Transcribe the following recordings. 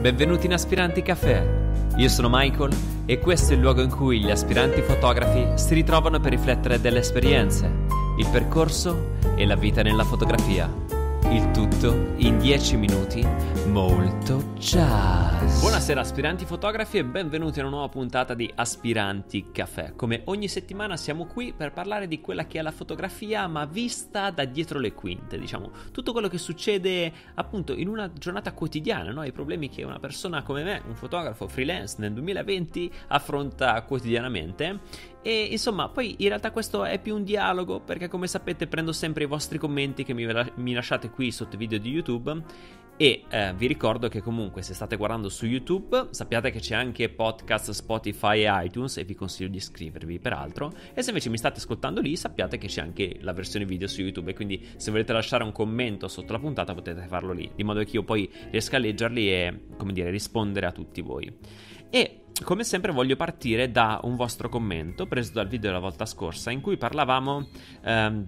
Benvenuti in Aspiranti Caffè. Io sono Michael e questo è il luogo in cui gli aspiranti fotografi si ritrovano per riflettere delle esperienze, il percorso e la vita nella fotografia. Il tutto in 10 minuti molto jazz. Buonasera aspiranti fotografi e benvenuti in una nuova puntata di Aspiranti Caffè. Come ogni settimana siamo qui per parlare di quella che è la fotografia ma vista da dietro le quinte, diciamo, tutto quello che succede appunto in una giornata quotidiana, no? I problemi che una persona come me, un fotografo freelance nel 2020 affronta quotidianamente. E insomma, poi in realtà questo è più un dialogo, perché come sapete prendo sempre i vostri commenti che mi lasciate qui sotto i video di YouTube. E vi ricordo che comunque se state guardando su YouTube sappiate che c'è anche podcast, Spotify e iTunes, e vi consiglio di iscrivervi peraltro. E se invece mi state ascoltando lì sappiate che c'è anche la versione video su YouTube, e quindi se volete lasciare un commento sotto la puntata potete farlo lì, di modo che io poi riesca a leggerli e, come dire, rispondere a tutti voi. E come sempre voglio partire da un vostro commento preso dal video della volta scorsa in cui parlavamo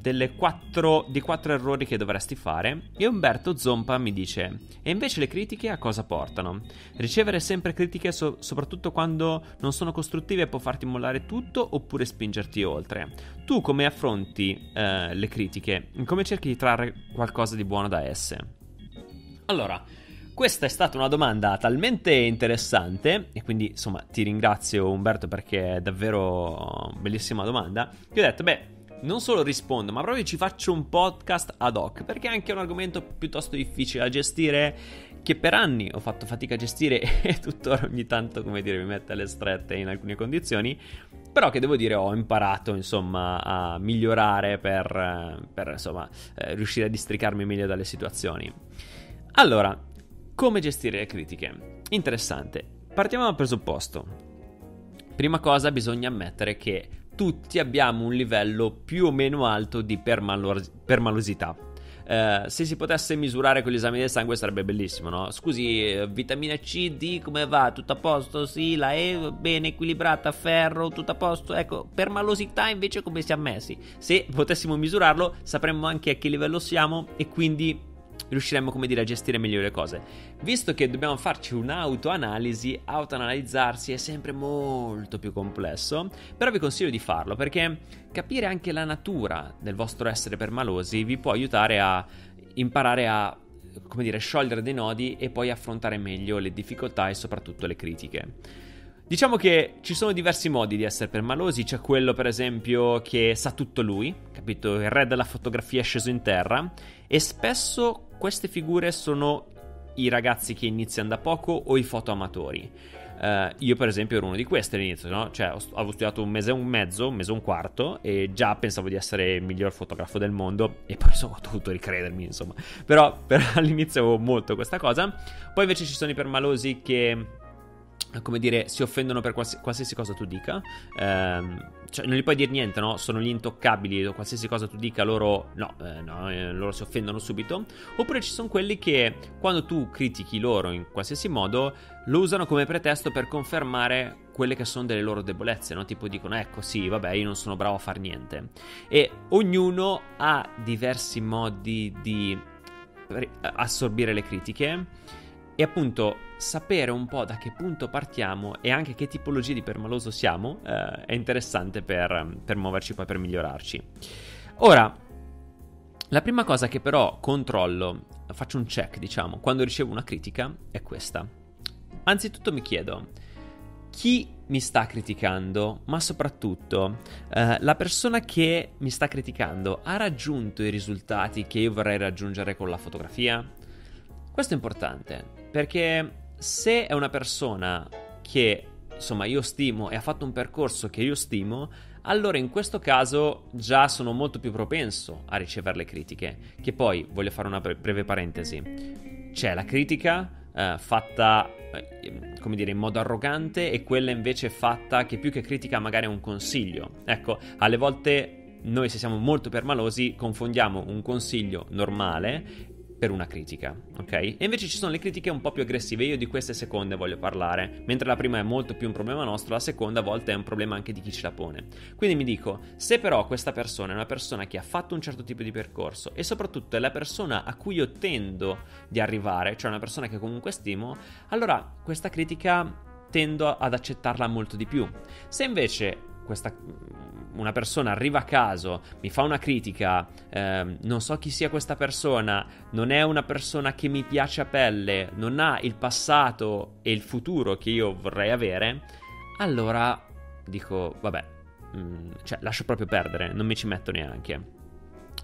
di quattro errori che dovresti fare, e Umberto Zompa mi dice: e invece le critiche a cosa portano? Ricevere sempre critiche soprattutto quando non sono costruttive può farti mollare tutto oppure spingerti oltre. Tu come affronti le critiche? Come cerchi di trarre qualcosa di buono da esse? Allora, questa è stata una domanda talmente interessante, e quindi insomma ti ringrazio Umberto perché è davvero bellissima domanda, che ho detto beh, non solo rispondo ma proprio ci faccio un podcast ad hoc, perché è anche un argomento piuttosto difficile da gestire, che per anni ho fatto fatica a gestire e tuttora ogni tanto, come dire, mi mette alle strette in alcune condizioni, però che devo dire ho imparato insomma a migliorare per insomma riuscire a districarmi meglio dalle situazioni. Allora, come gestire le critiche? Interessante. Partiamo dal presupposto. Prima cosa, bisogna ammettere che tutti abbiamo un livello più o meno alto di permalosità. Se si potesse misurare con gli esami del sangue sarebbe bellissimo, no? Scusi, vitamina C, D, come va? Tutto a posto? Sì, la E bene equilibrata, ferro, tutto a posto. Ecco, permalosità invece come siamo messi? Se potessimo misurarlo sapremmo anche a che livello siamo e quindi riusciremo, come dire, a gestire meglio le cose. Visto che dobbiamo farci un'autoanalisi, autoanalizzarsi è sempre molto più complesso, però vi consiglio di farlo, perché capire anche la natura del vostro essere permalosi vi può aiutare a imparare a, come dire, sciogliere dei nodi e poi affrontare meglio le difficoltà e soprattutto le critiche. Diciamo che ci sono diversi modi di essere permalosi. C'è quello per esempio che sa tutto lui, capito? Il re della fotografia è sceso in terra, e spesso queste figure sono i ragazzi che iniziano da poco o i fotoamatori. Io per esempio ero uno di questi all'inizio, no? Cioè avevo studiato un mese e un quarto e già pensavo di essere il miglior fotografo del mondo, e poi sono dovuto ricredermi insomma, però all'inizio avevo molto questa cosa. Poi invece ci sono i permalosi che, come dire, si offendono per qualsiasi cosa tu dica, cioè non gli puoi dire niente, no? Sono gli intoccabili, qualsiasi cosa tu dica loro loro si offendono subito. Oppure ci sono quelli che quando tu critichi loro in qualsiasi modo lo usano come pretesto per confermare quelle che sono delle loro debolezze, no? Tipo dicono: ecco sì, vabbè, io non sono bravo a far niente. E ognuno ha diversi modi di assorbire le critiche, e appunto sapere un po' da che punto partiamo e anche che tipologia di permaloso siamo è interessante per muoverci, poi per migliorarci. Ora, la prima cosa che però controllo, faccio un check diciamo, quando ricevo una critica è questa. Anzitutto mi chiedo: chi mi sta criticando? Ma soprattutto la persona che mi sta criticando ha raggiunto i risultati che io vorrei raggiungere con la fotografia? Questo è importante, perché se è una persona che insomma io stimo e ha fatto un percorso che io stimo, allora in questo caso già sono molto più propenso a ricevere le critiche. Che poi voglio fare una breve parentesi: c'è la critica fatta come dire in modo arrogante, e quella invece fatta che più che critica magari è un consiglio. Ecco, alle volte noi, se siamo molto permalosi, confondiamo un consiglio normale per una critica, ok? E invece ci sono le critiche un po' più aggressive, io di queste seconde voglio parlare, mentre la prima è molto più un problema nostro, la seconda a volte è un problema anche di chi ce la pone. Quindi mi dico, se però questa persona è una persona che ha fatto un certo tipo di percorso e soprattutto è la persona a cui io tendo di arrivare, cioè una persona che comunque stimo, allora questa critica tendo ad accettarla molto di più. Se invece una persona arriva a caso, mi fa una critica, non so chi sia questa persona, non è una persona che mi piace a pelle, non ha il passato e il futuro che io vorrei avere, allora dico vabbè, cioè lascio proprio perdere, non mi ci metto neanche.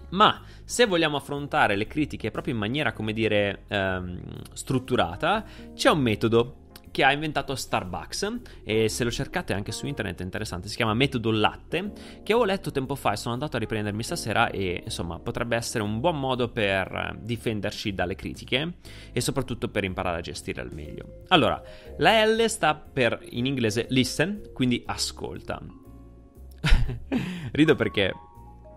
Ma se vogliamo affrontare le critiche proprio in maniera, come dire, strutturata, c'è un metodo che ha inventato Starbucks, e se lo cercate anche su internet è interessante, si chiama Metodo Latte, che avevo letto tempo fa e sono andato a riprendermi stasera, e insomma potrebbe essere un buon modo per difenderci dalle critiche e soprattutto per imparare a gestire al meglio. Allora, la L sta per, in inglese, listen, quindi ascolta. Rido perché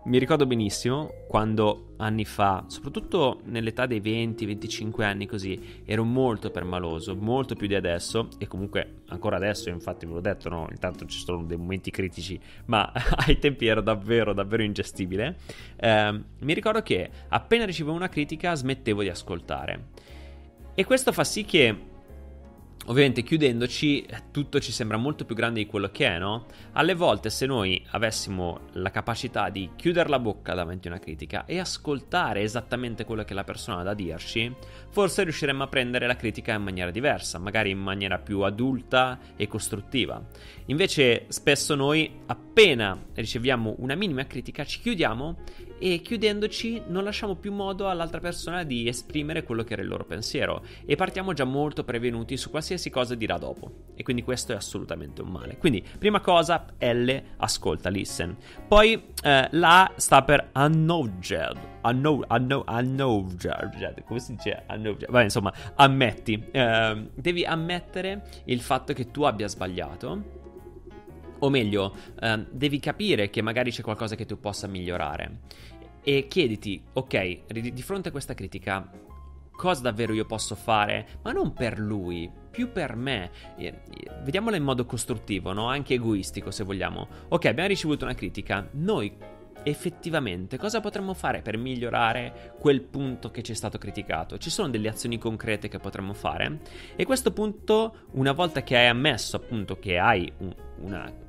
mi ricordo benissimo quando anni fa, soprattutto nell'età dei 20-25 anni così, ero molto permaloso, molto più di adesso, e comunque ancora adesso, infatti ve l'ho detto, no, intanto ci sono dei momenti critici, ma ai tempi ero davvero ingestibile. Mi ricordo che appena ricevevo una critica smettevo di ascoltare, e questo fa sì che ovviamente chiudendoci tutto ci sembra molto più grande di quello che è, no? Alle volte se noi avessimo la capacità di chiudere la bocca davanti a una critica e ascoltare esattamente quello che la persona ha da dirci, forse riusciremmo a prendere la critica in maniera diversa, magari in maniera più adulta e costruttiva. Invece spesso noi appena riceviamo una minima critica ci chiudiamo, e chiudendoci non lasciamo più modo all'altra persona di esprimere quello che era il loro pensiero, e partiamo già molto prevenuti su qualsiasi cosa dirà dopo, e quindi questo è assolutamente un male. Quindi prima cosa, L, ascolta, listen. Poi la A sta per acknowledge, come si dice acknowledge? Vabbè, insomma, ammetti, devi ammettere il fatto che tu abbia sbagliato, o meglio, devi capire che magari c'è qualcosa che tu possa migliorare, e chiediti, ok, di fronte a questa critica cosa davvero io posso fare, ma non per lui, più per me. Vediamola in modo costruttivo, no? Anche egoistico, se vogliamo. Ok, abbiamo ricevuto una critica, noi effettivamente cosa potremmo fare per migliorare quel punto che ci è stato criticato? Ci sono delle azioni concrete che potremmo fare? E questo punto, una volta che hai ammesso appunto che hai una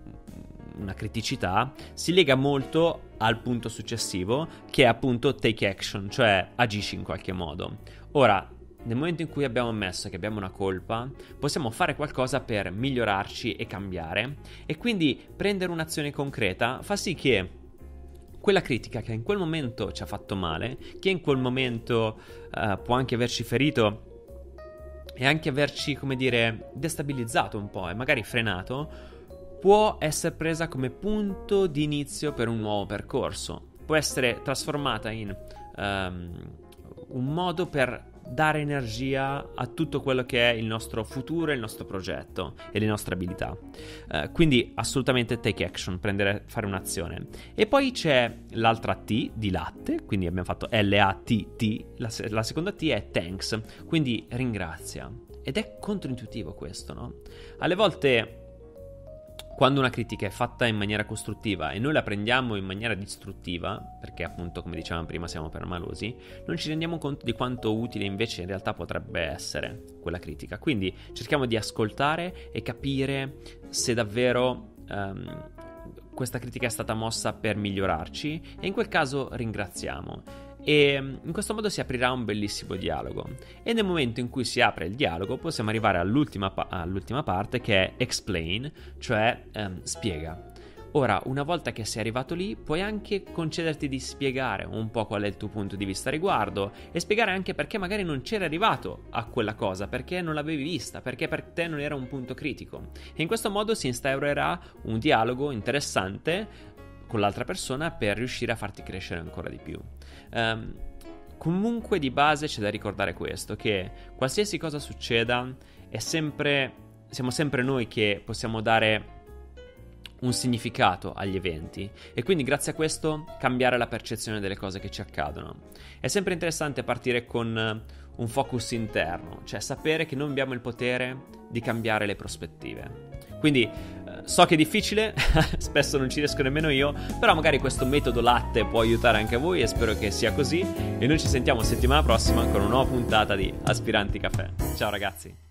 criticità, si lega molto al punto successivo, che è appunto take action, cioè agisci in qualche modo. Ora, nel momento in cui abbiamo ammesso che abbiamo una colpa, possiamo fare qualcosa per migliorarci e cambiare, e quindi prendere un'azione concreta fa sì che quella critica che in quel momento ci ha fatto male, che in quel momento può anche averci ferito e anche averci, come dire, destabilizzato un po' e magari frenato, può essere presa come punto di inizio per un nuovo percorso, può essere trasformata in un modo per dare energia a tutto quello che è il nostro futuro, il nostro progetto e le nostre abilità. Quindi assolutamente take action, fare un'azione. E poi c'è l'altra T di latte, quindi abbiamo fatto L-A-T-T, la seconda T è thanks, quindi ringrazia. Ed è controintuitivo questo, no? Alle volte, quando una critica è fatta in maniera costruttiva e noi la prendiamo in maniera distruttiva, perché appunto, come dicevamo prima, siamo permalosi, non ci rendiamo conto di quanto utile invece in realtà potrebbe essere quella critica. Quindi cerchiamo di ascoltare e capire se davvero questa critica è stata mossa per migliorarci, e in quel caso ringraziamo. E in questo modo si aprirà un bellissimo dialogo, e nel momento in cui si apre il dialogo possiamo arrivare all'ultima parte, che è explain, cioè spiega. Ora, una volta che sei arrivato lì, puoi anche concederti di spiegare un po' qual è il tuo punto di vista a riguardo, e spiegare anche perché magari non c'eri arrivato a quella cosa, perché non l'avevi vista, perché per te non era un punto critico, e in questo modo si instaurerà un dialogo interessante con l'altra persona per riuscire a farti crescere ancora di più. Comunque di base c'è da ricordare questo, che qualsiasi cosa succeda siamo sempre noi che possiamo dare un significato agli eventi e quindi grazie a questo cambiare la percezione delle cose che ci accadono. È sempre interessante partire con un focus interno, cioè sapere che noi abbiamo il potere di cambiare le prospettive. Quindi so che è difficile, spesso non ci riesco nemmeno io, però magari questo metodo latte può aiutare anche voi e spero che sia così. E noi ci sentiamo settimana prossima con una nuova puntata di Aspiranti Caffè. Ciao ragazzi!